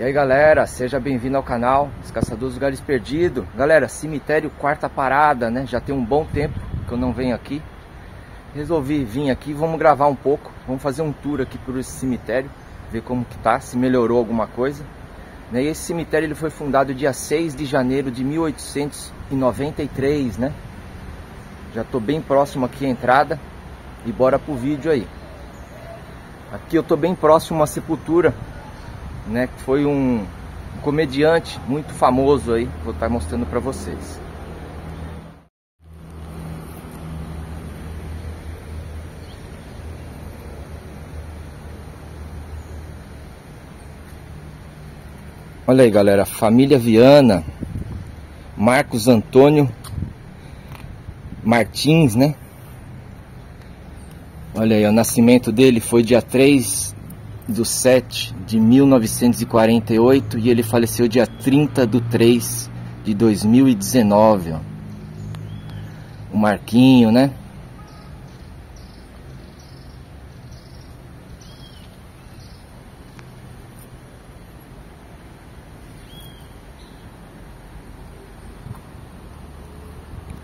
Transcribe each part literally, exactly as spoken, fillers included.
E aí galera, seja bem-vindo ao canal Os Caçadores de Lugares Perdidos. Galera, cemitério Quarta Parada, né? Já tem um bom tempo que eu não venho aqui. Resolvi vir aqui, vamos gravar um pouco. Vamos fazer um tour aqui por esse cemitério, ver como que tá, se melhorou alguma coisa. E esse cemitério ele foi fundado dia seis de janeiro de mil oitocentos e noventa e três, né? Já tô bem próximo aqui à entrada e bora pro vídeo aí. Aqui eu tô bem próximo a uma sepultura, né, que foi um comediante muito famoso aí, vou estar mostrando para vocês. Olha aí galera, família Viana, Marcos Antônio Martins, né? Olha aí, o nascimento dele foi dia três do sete de mil novecentos e quarenta e oito e ele faleceu dia trinta do três de dois mil e dezenove, ó. O Marquinho, né?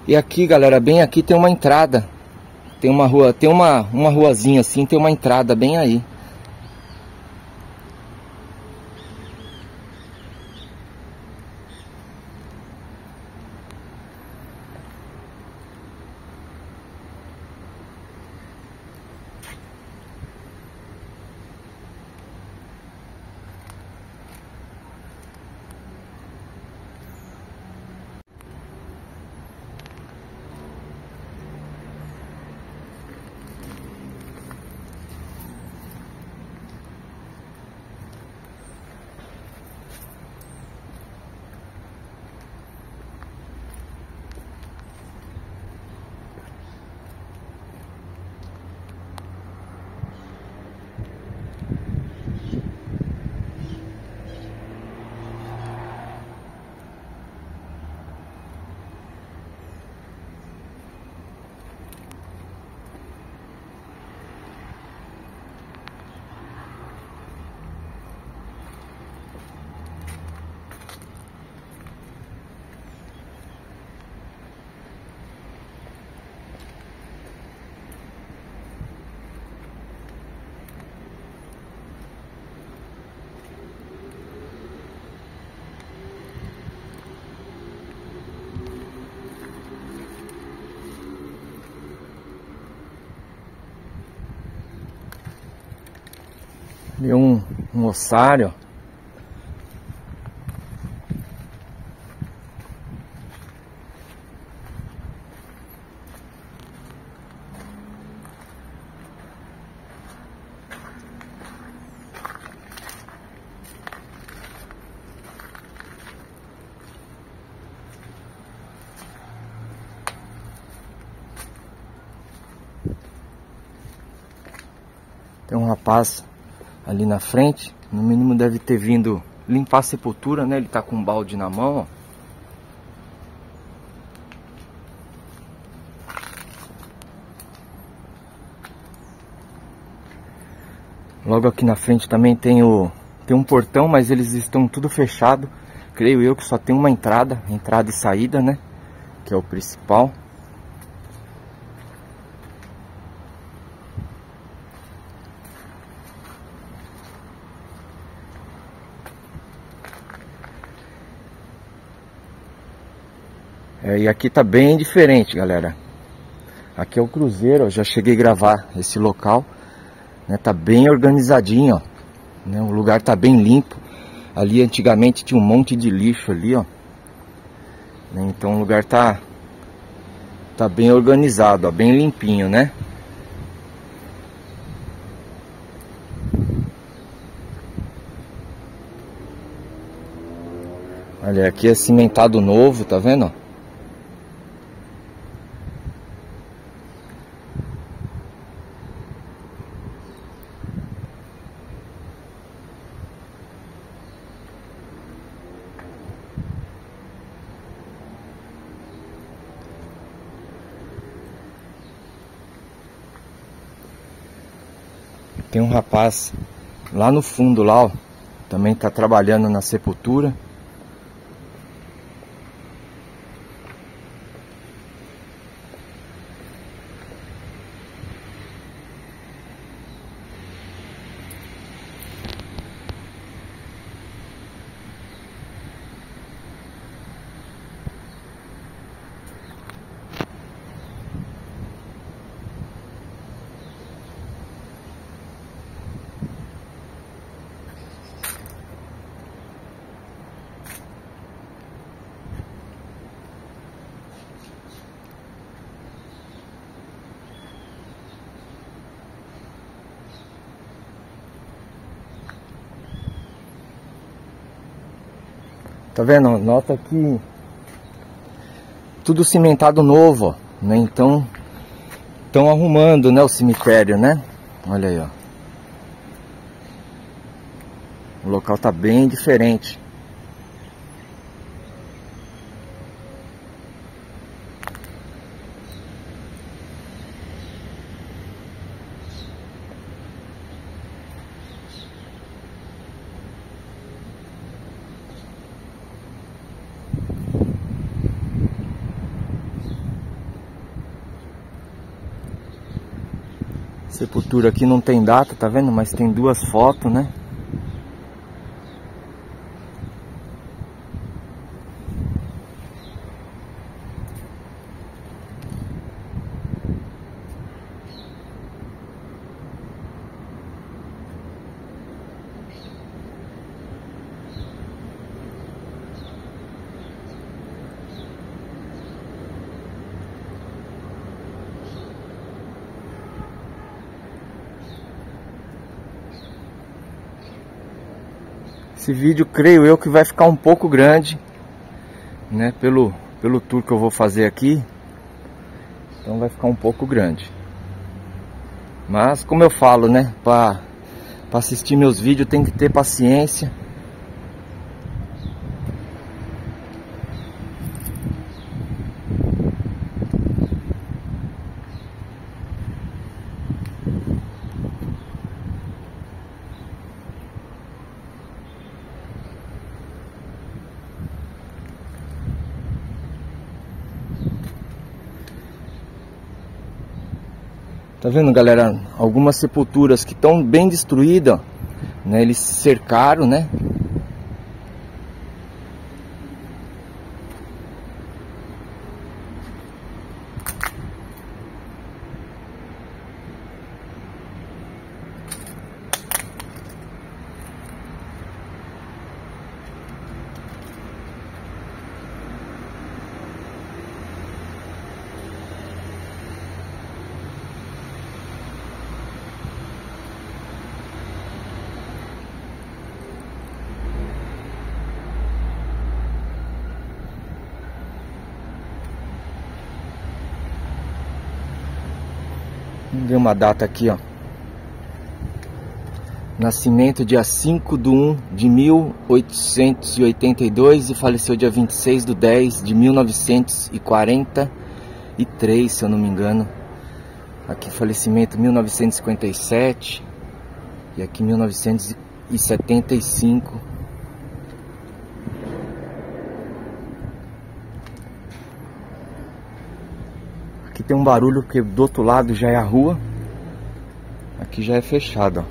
E aqui, galera, bem aqui tem uma entrada. Tem uma rua, tem uma uma ruazinha assim, tem uma entrada bem aí. E um, um ossário. Tem um rapaz ali na frente, no mínimo deve ter vindo limpar a sepultura, né? Ele tá com um balde na mão, ó. Logo aqui na frente também tem o tem um portão, mas eles estão tudo fechado. Creio eu que só tem uma entrada, entrada e saída, né? Que é o principal. É, e aqui tá bem diferente, galera. Aqui é o cruzeiro, ó, já cheguei a gravar esse local, né? Tá bem organizadinho, ó, né? O lugar tá bem limpo. Ali antigamente tinha um monte de lixo ali, ó, né? Então o lugar tá tá bem organizado, ó, bem limpinho, né? Olha, aqui é cimentado novo, tá vendo, ó? Tem um rapaz lá no fundo lá, ó, também está trabalhando na sepultura. Tá vendo? Nota que tudo cimentado novo, ó, né? Então, estão arrumando, né, o cemitério, né? Olha aí, ó. O local tá bem diferente. Sepultura aqui não tem data, tá vendo? Mas tem duas fotos, né? Esse vídeo, creio eu, que vai ficar um pouco grande, né, pelo, pelo tour que eu vou fazer aqui. Então vai ficar um pouco grande. Mas, como eu falo, né, para para assistir meus vídeos tem que ter paciência. Tá vendo, galera? Algumas sepulturas que estão bem destruídas, né? Eles cercaram, né? Vamos ver uma data aqui, ó. Nascimento dia cinco de um de mil oitocentos e oitenta e dois e faleceu dia vinte e seis de dez de mil novecentos e quarenta e três, se eu não me engano. Aqui falecimento mil novecentos e cinquenta e sete e aqui mil novecentos e setenta e cinco. Aqui tem um barulho porque do outro lado já é a rua. Aqui já é fechado, ó.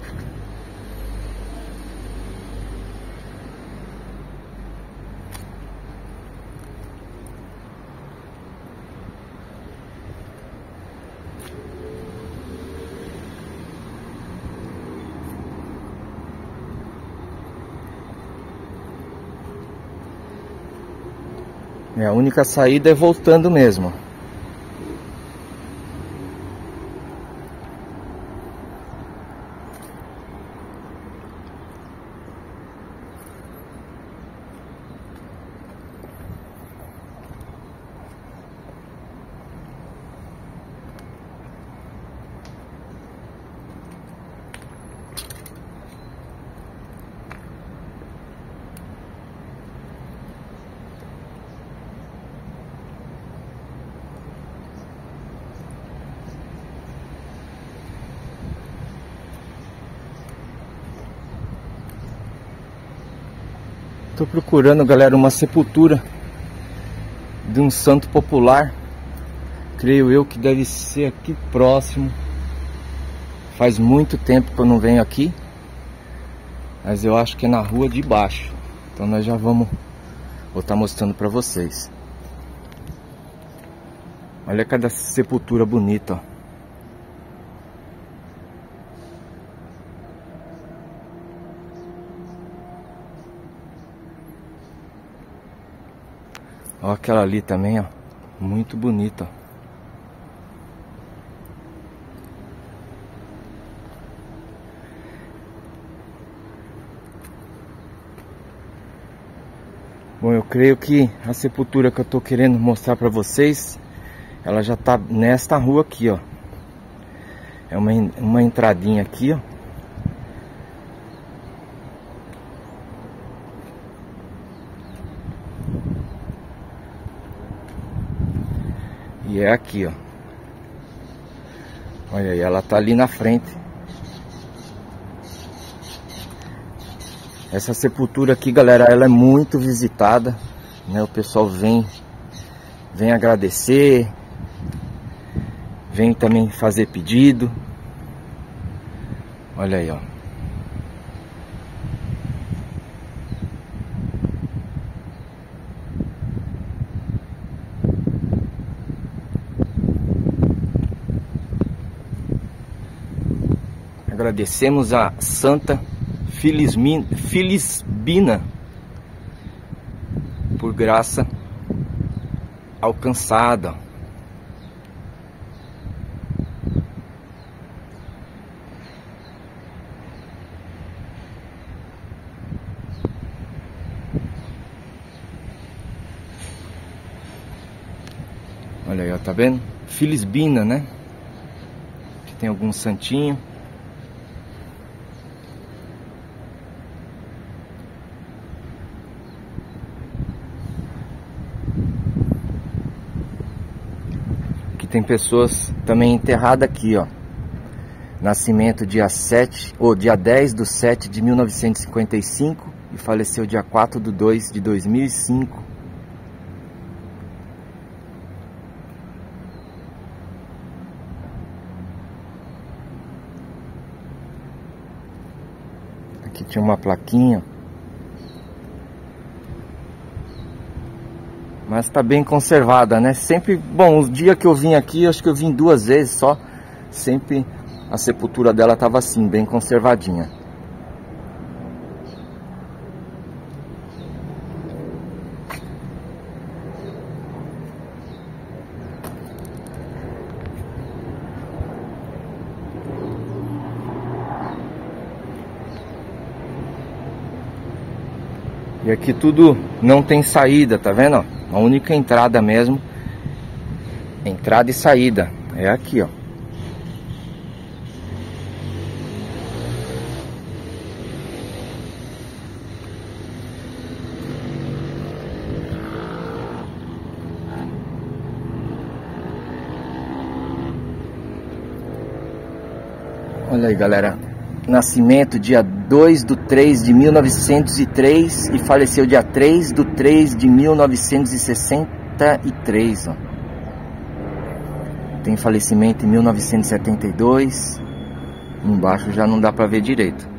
É, a única saída é voltando mesmo, ó. Tô procurando, galera, uma sepultura de um santo popular. Creio eu que deve ser aqui próximo. Faz muito tempo que eu não venho aqui, mas eu acho que é na rua de baixo. Então nós já vamos, vou estar mostrando para vocês. Olha cada sepultura bonita, ó. Olha aquela ali também, ó. Muito bonita. Bom, eu creio que a sepultura que eu tô querendo mostrar pra vocês, ela já tá nesta rua aqui, ó. É uma, uma entradinha aqui, ó. E é aqui, ó. Olha aí, ela tá ali na frente. Essa sepultura aqui, galera, ela é muito visitada, né? O pessoal vem, vem agradecer, vem também fazer pedido. Olha aí, ó. Agradecemos a Santa Filisbina por graça alcançada. Olha aí, ó, tá vendo? Filisbina, né? Aqui tem algum santinho. Tem pessoas também enterradas aqui, ó. Nascimento dia sete, ou dia dez do sete de mil novecentos e cinquenta e cinco e faleceu dia quatro do dois de dois mil e cinco. Aqui tinha uma plaquinha. Mas tá bem conservada, né? Sempre, bom, o dia que eu vim aqui, acho que eu vim duas vezes só. Sempre a sepultura dela tava assim, bem conservadinha. E aqui tudo não tem saída, tá vendo? A única entrada mesmo, entrada e saída, é aqui, ó. Olha aí, galera. Nascimento dia dois do três de mil novecentos e três e faleceu dia três do três de mil novecentos e sessenta e três, ó. Tem falecimento em mil novecentos e setenta e dois. Embaixo já não dá pra ver direito.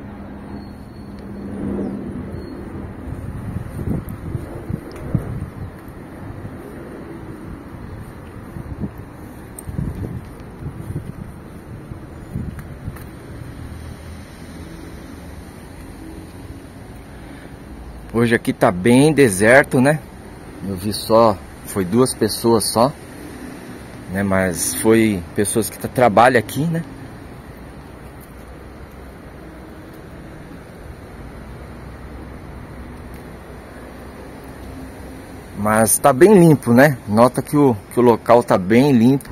Hoje aqui tá bem deserto, né? Eu vi só, foi duas pessoas só, né? Mas foi pessoas que tá, trabalham aqui, né? Mas tá bem limpo, né? Nota que o, que o local tá bem limpo.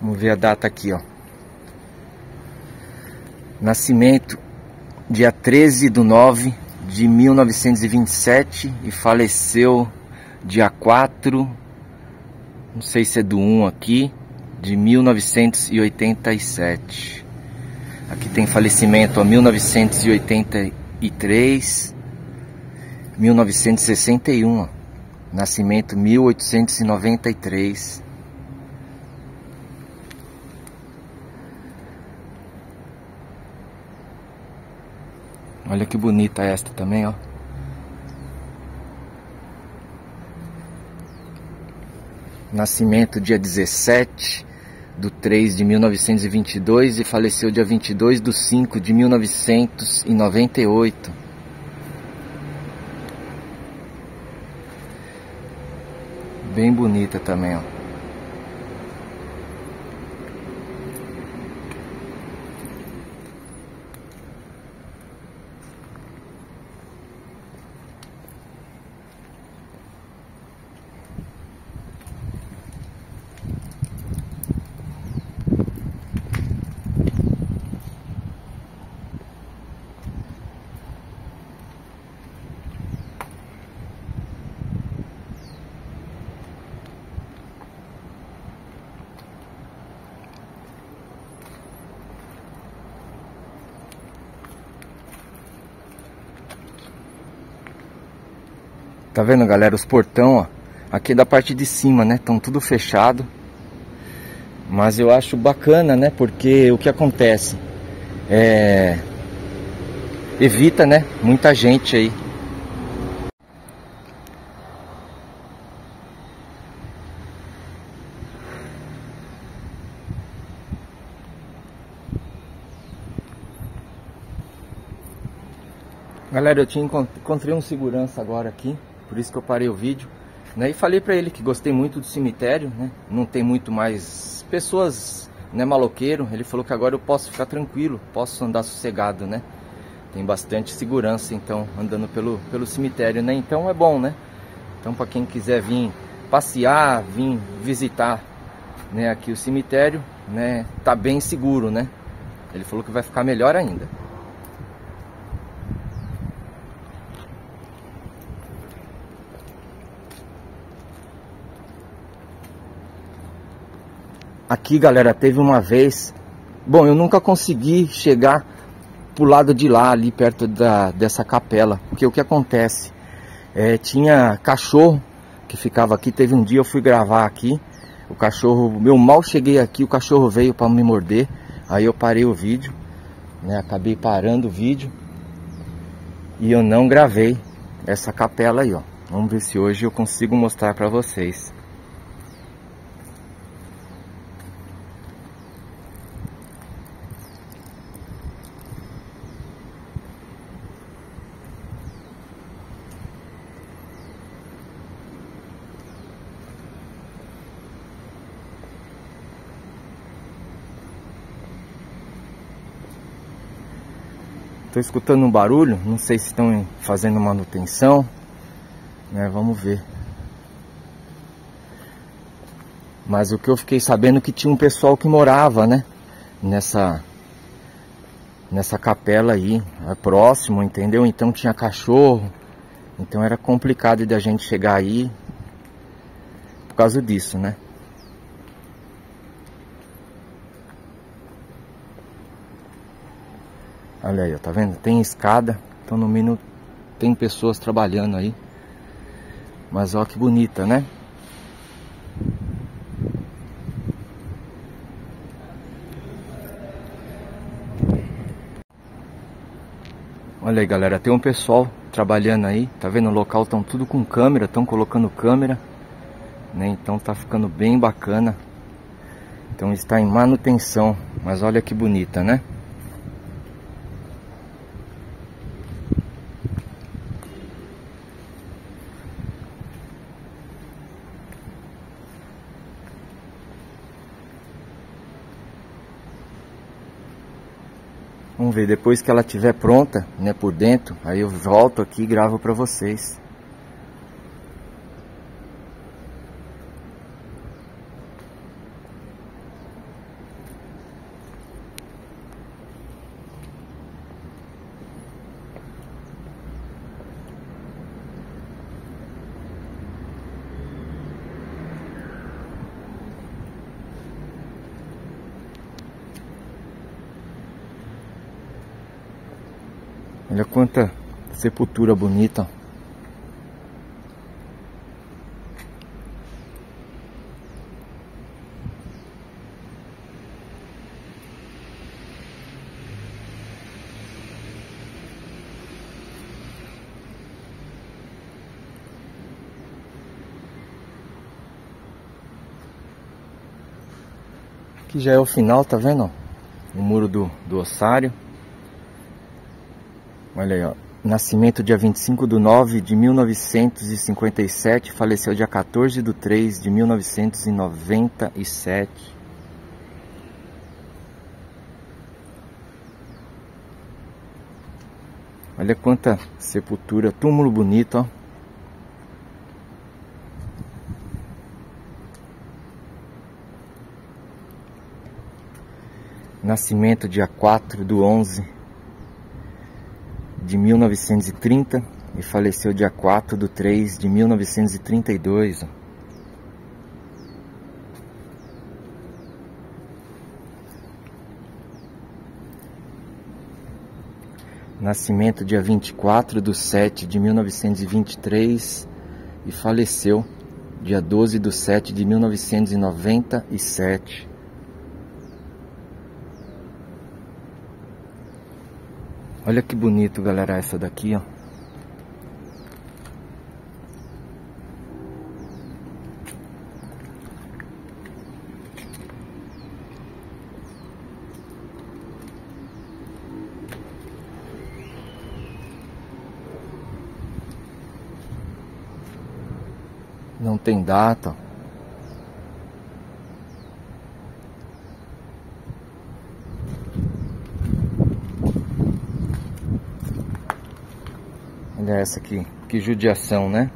Vamos ver a data aqui, ó. Nascimento dia treze do nove de mil novecentos e vinte e sete e faleceu dia 4 Não sei se é do um aqui, de mil novecentos e oitenta e sete. Aqui tem falecimento, ó, mil novecentos e oitenta e três, mil novecentos e sessenta e um, ó. Nascimento mil oitocentos e noventa e três. Olha que bonita esta também, ó. Nascimento dia dezessete do três de mil novecentos e vinte e dois e faleceu dia vinte e dois do cinco de mil novecentos e noventa e oito. Bem bonita também, ó. Tá vendo, galera, os portão, ó, aqui da parte de cima, né, estão tudo fechado, mas eu acho bacana, né, porque o que acontece, é, evita, né, muita gente aí. Galera, eu tinha encontrei um segurança agora aqui. Por isso que eu parei o vídeo, né? E falei pra ele que gostei muito do cemitério, né? Não tem muito mais pessoas, né, maloqueiro. Ele falou que agora eu posso ficar tranquilo, posso andar sossegado, né? Tem bastante segurança, então, andando pelo, pelo cemitério, né? Então é bom, né? Então pra quem quiser vir passear, vir visitar, né, aqui o cemitério, né? Tá bem seguro, né? Ele falou que vai ficar melhor ainda. Aqui, galera, teve uma vez... Bom, eu nunca consegui chegar pro lado de lá, ali perto da, dessa capela. Porque o que acontece? É, tinha cachorro que ficava aqui. Teve um dia eu fui gravar aqui. O cachorro... Eu mal cheguei aqui, o cachorro veio para me morder. Aí eu parei o vídeo, né? Acabei parando o vídeo. E eu não gravei essa capela aí, ó. Vamos ver se hoje eu consigo mostrar para vocês. Estou escutando um barulho, não sei se estão fazendo manutenção, né? Vamos ver. Mas o que eu fiquei sabendo é que tinha um pessoal que morava, né, nessa nessa capela aí, próximo, entendeu? Então tinha cachorro, então era complicado de a gente chegar aí por causa disso, né? Olha aí, tá vendo? Tem escada, então no mínimo tem pessoas trabalhando aí. Mas olha que bonita, né? Olha aí, galera, tem um pessoal trabalhando aí, tá vendo? O local estão tudo com câmera, estão colocando câmera, né? Então tá ficando bem bacana. Então está em manutenção, mas olha que bonita, né? Vamos ver, depois que ela estiver pronta, né, por dentro, aí eu volto aqui e gravo para vocês. Olha quanta sepultura bonita. Aqui já é o final, tá vendo? O muro do, do ossário. Olha aí, ó. Nascimento dia vinte e cinco de nove de mil novecentos e cinquenta e sete. Faleceu dia quatorze de três de mil novecentos e noventa e sete. Olha quanta sepultura, túmulo bonito, ó. Nascimento dia quatro do onze de mil novecentos e trinta e faleceu dia quatro do três de mil novecentos e trinta e dois. Nascimento dia vinte e quatro do sete de mil novecentos e vinte e três e faleceu dia doze do sete de mil novecentos e noventa e sete. Olha que bonito, galera, essa daqui, ó. Não tem data, ó. Essa aqui, que judiação, né?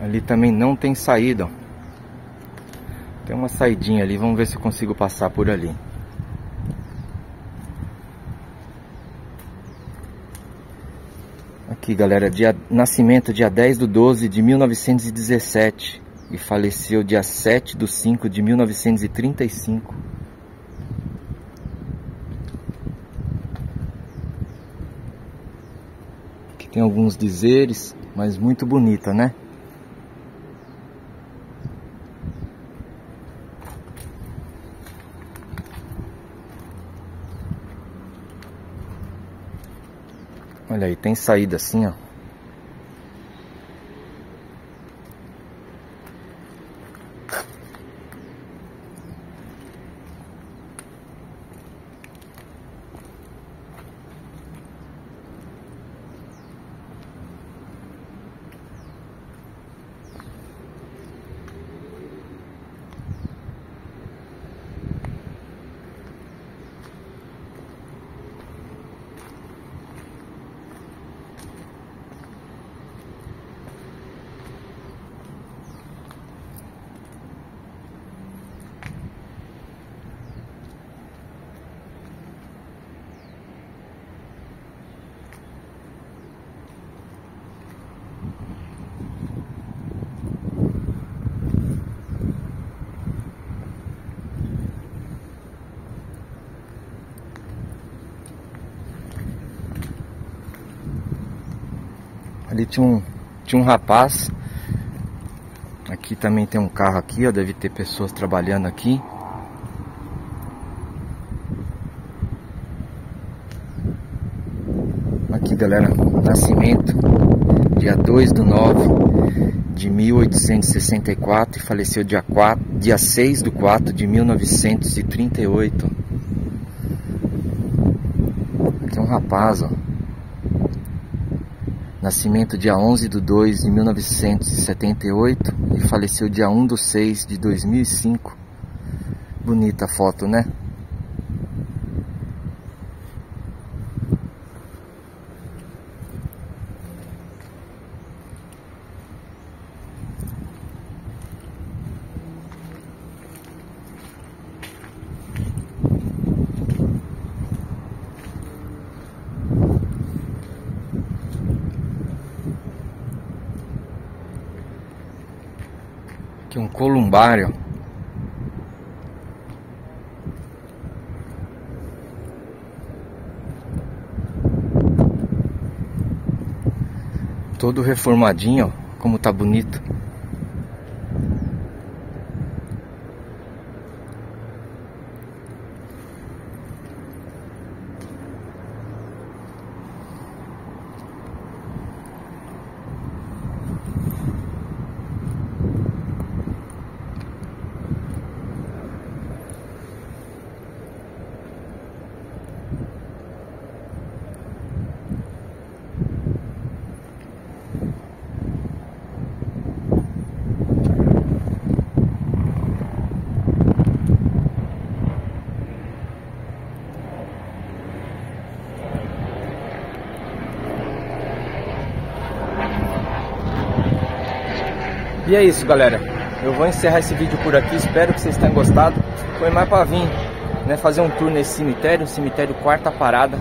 Ali também não tem saída, ó. Tem uma saidinha ali, vamos ver se eu consigo passar por ali. Aqui, galera, dia, nascimento dia dez do doze de mil novecentos e dezessete e faleceu dia sete do cinco de mil novecentos e trinta e cinco. Aqui tem alguns dizeres, mas muito bonita, né? Olha aí, tem saída assim, ó. Ali tinha um, tinha um rapaz. Aqui também tem um carro aqui, ó. Deve ter pessoas trabalhando aqui. Aqui, galera, nascimento dia dois do nove de mil oitocentos e sessenta e quatro e faleceu dia, dia seis do quatro de mil novecentos e trinta e oito. Aqui é um rapaz, ó. Nascimento dia onze de dois de mil novecentos e setenta e oito e faleceu dia um de seis de dois mil e cinco. Bonita a foto, né? aqui um columbário. Todo reformadinho, ó, como tá bonito. E é isso, galera, eu vou encerrar esse vídeo por aqui, espero que vocês tenham gostado. Foi mais para vir, né, fazer um tour nesse cemitério, cemitério Quarta Parada,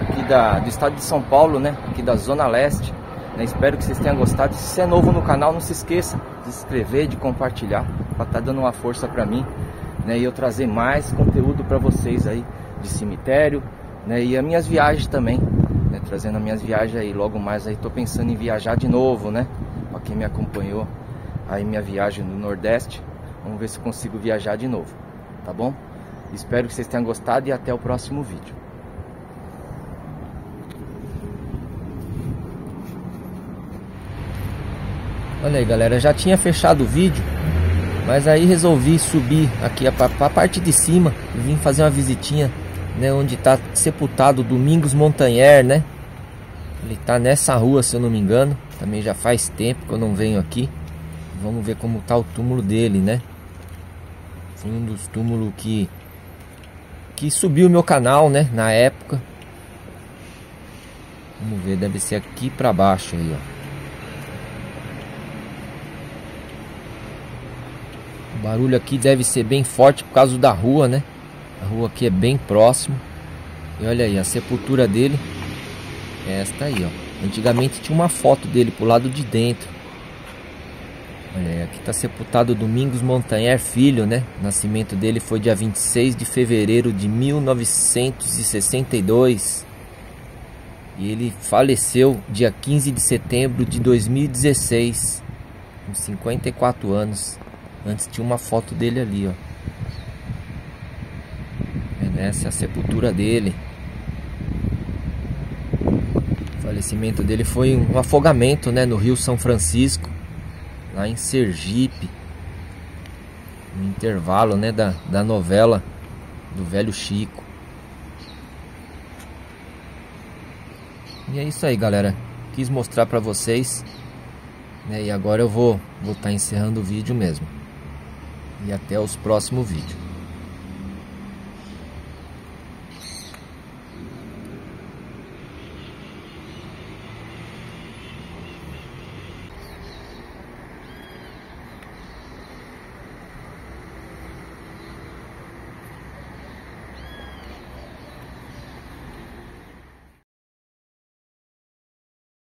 aqui da, do estado de São Paulo, né, aqui da Zona Leste, né, espero que vocês tenham gostado. Se você é novo no canal, não se esqueça de se inscrever, de compartilhar, para estar dando uma força para mim, né, e eu trazer mais conteúdo para vocês aí, de cemitério, né, e as minhas viagens também, né, trazendo as minhas viagens aí, logo mais aí, tô pensando em viajar de novo, né, para quem me acompanhou, aí minha viagem no Nordeste, vamos ver se consigo viajar de novo, tá bom? Espero que vocês tenham gostado e até o próximo vídeo. Olha aí, galera, já tinha fechado o vídeo, mas aí resolvi subir aqui para a parte de cima e vim fazer uma visitinha, né, onde está sepultado Domingos Montanher, né? Ele está nessa rua, se eu não me engano, também já faz tempo que eu não venho aqui. Vamos ver como tá o túmulo dele, né? Foi um dos túmulos que que subiu o meu canal, né? Na época. Vamos ver, deve ser aqui para baixo aí, ó. O barulho aqui deve ser bem forte por causa da rua, né? A rua aqui é bem próximo. E olha aí, a sepultura dele é esta aí, ó. Antigamente tinha uma foto dele pro lado de dentro. Olha, aqui está sepultado Domingos Montanher Filho, né? O nascimento dele foi dia vinte e seis de fevereiro de mil novecentos e sessenta e dois. E ele faleceu dia quinze de setembro de dois mil e dezesseis, com cinquenta e quatro anos. Antes tinha uma foto dele ali, ó. Essa é a sepultura dele. O falecimento dele foi um afogamento, né? No Rio São Francisco, lá em Sergipe, no intervalo, né, da, da novela do velho Chico. E é isso aí, galera, quis mostrar pra vocês, né, e agora eu vou estar encerrando o vídeo mesmo. E até os próximos vídeos.